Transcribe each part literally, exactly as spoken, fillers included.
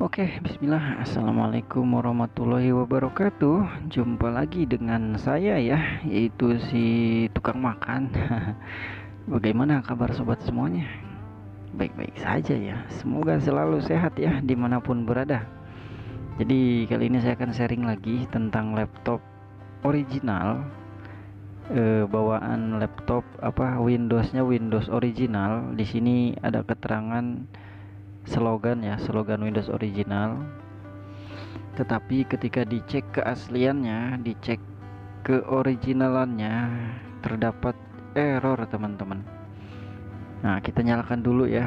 Oke, bismillah, assalamualaikum warahmatullahi wabarakatuh. Jumpa lagi dengan saya ya, yaitu si tukang makan. Bagaimana kabar sobat semuanya? Baik-baik saja ya, semoga selalu sehat ya dimanapun berada. Jadi kali ini saya akan sharing lagi tentang laptop original, eh, bawaan laptop apa Windowsnya Windows original. Di sini ada keterangan slogan ya, slogan Windows original, tetapi ketika dicek keasliannya, dicek keoriginalannya, terdapat error teman-teman. Nah, kita nyalakan dulu ya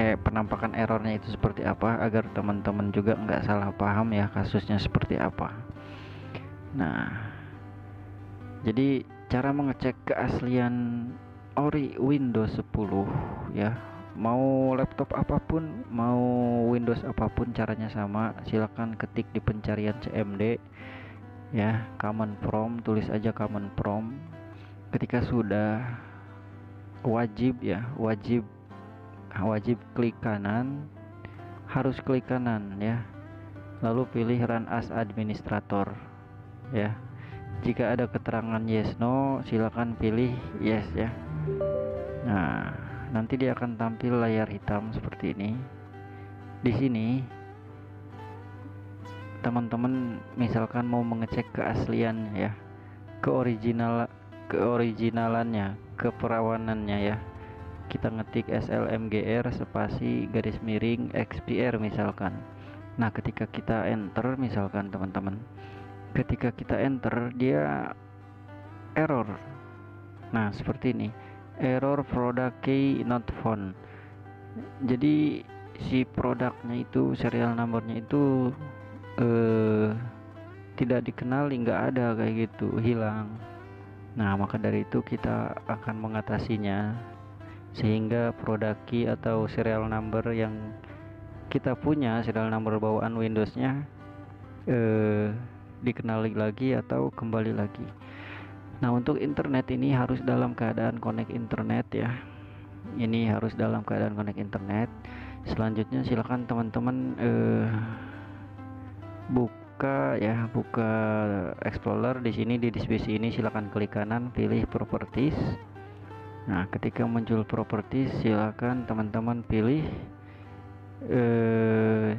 eh, penampakan errornya itu seperti apa, agar teman-teman juga nggak salah paham ya kasusnya seperti apa. Nah, jadi cara mengecek keaslian ori Windows sepuluh ya, mau laptop apapun, mau Windows apapun, caranya sama. Silahkan ketik di pencarian C M D ya, Command Prompt, tulis aja Command Prompt. Ketika sudah, wajib ya, wajib wajib klik kanan, harus klik kanan ya, lalu pilih Run as Administrator ya. Jika ada keterangan yes no, silahkan pilih yes ya. Nah, nanti dia akan tampil layar hitam seperti ini. Di sini teman-teman misalkan mau mengecek keaslian ya, keoriginal keoriginalannya, keperawanannya ya. Kita ngetik S L M G R spasi garis miring X P R misalkan. Nah, ketika kita enter misalkan teman-teman, ketika kita enter dia error. Nah, seperti ini. Error product key not found. Jadi si produknya itu, serial numbernya itu eh, tidak dikenali, nggak ada kayak gitu, hilang. Nah, maka dari itu kita akan mengatasinya sehingga product key atau serial number yang kita punya, serial number bawaan Windowsnya eh, dikenali lagi atau kembali lagi. Nah, untuk internet ini harus dalam keadaan connect internet ya. Ini harus dalam keadaan connect internet. Selanjutnya silakan teman-teman eh, buka ya, buka Explorer. Di sini di dispisi ini silakan klik kanan, pilih Properties. Nah, ketika muncul Properties, silakan teman-teman pilih eh,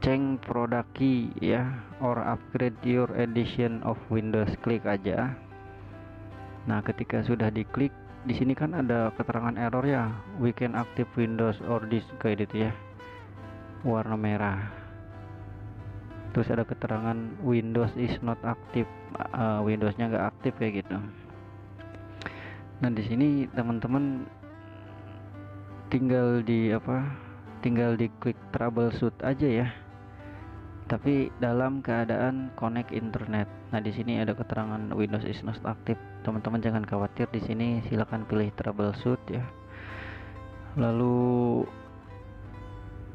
Change Product Key ya, or upgrade your edition of Windows. Klik aja. Nah, ketika sudah diklik, di sini kan ada keterangan error ya, we can active Windows or disk kayak gitu ya, warna merah. Terus ada keterangan Windows is not active, uh, Windowsnya nggak aktif kayak gitu. Nah, di sini teman-teman tinggal di apa, tinggal diklik troubleshoot aja ya, tapi dalam keadaan connect internet. Nah, di sini ada keterangan Windows is not active. Teman-teman jangan khawatir, di sini silakan pilih troubleshoot ya. Lalu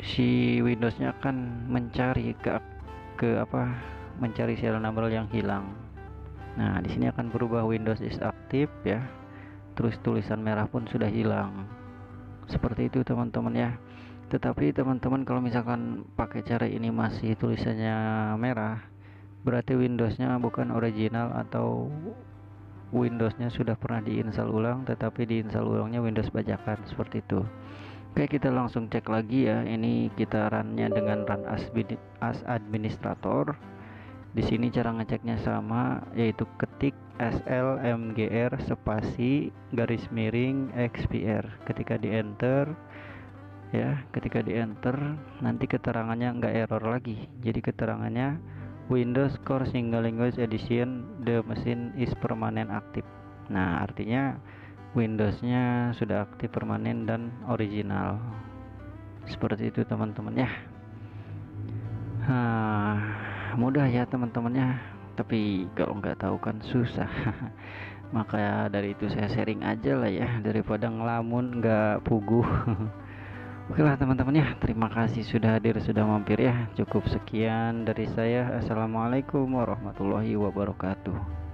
si Windowsnya akan mencari ke ke apa? Mencari serial number yang hilang. Nah, di sini akan berubah Windows is active ya. Terus tulisan merah pun sudah hilang. Seperti itu teman-teman ya. Tetapi teman-teman kalau misalkan pakai cara ini masih tulisannya merah, berarti Windowsnya bukan original atau Windowsnya sudah pernah diinstal ulang, tetapi diinstal ulangnya Windows bajakan, seperti itu. Oke, kita langsung cek lagi ya. Ini kita runnya dengan Run as Administrator. Di sini cara ngeceknya sama, yaitu ketik S L M G R spasi garis miring X P R. Ketika di enter ya, ketika di enter nanti keterangannya nggak error lagi. Jadi keterangannya Windows Core Single Language Edition, the machine is permanent active. Nah, artinya Windowsnya sudah aktif, permanen, dan original. Seperti itu teman-teman ya. Nah, mudah ya teman-temannya, tapi kalau nggak tahu kan susah. Maka dari itu saya sharing aja lah ya, daripada ngelamun nggak puguh. Oke lah teman-teman ya, terima kasih sudah hadir, sudah mampir ya. Cukup sekian dari saya. Assalamualaikum warahmatullahi wabarakatuh.